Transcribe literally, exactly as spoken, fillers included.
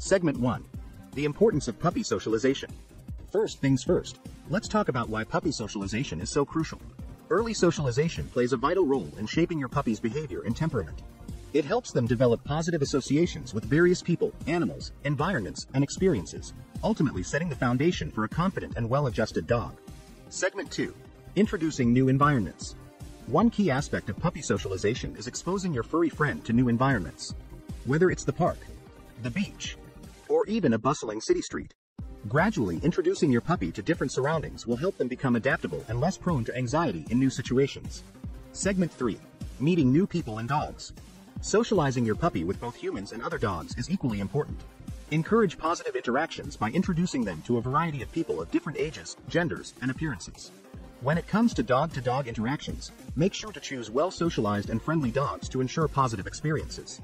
Segment one. The importance of puppy socialization. First things first, let's talk about why puppy socialization is so crucial. Early socialization plays a vital role in shaping your puppy's behavior and temperament. It helps them develop positive associations with various people, animals, environments, and experiences, ultimately setting the foundation for a confident and well-adjusted dog. Segment two. Introducing new environments. One key aspect of puppy socialization is exposing your furry friend to new environments. Whether it's the park, the beach, or even a bustling city street, gradually introducing your puppy to different surroundings will help them become adaptable and less prone to anxiety in new situations. Segment three. Meeting new people and dogs. Socializing your puppy with both humans and other dogs is equally important. Encourage positive interactions by introducing them to a variety of people of different ages, genders, and appearances. When it comes to dog-to-dog interactions, make sure to choose well-socialized and friendly dogs to ensure positive experiences.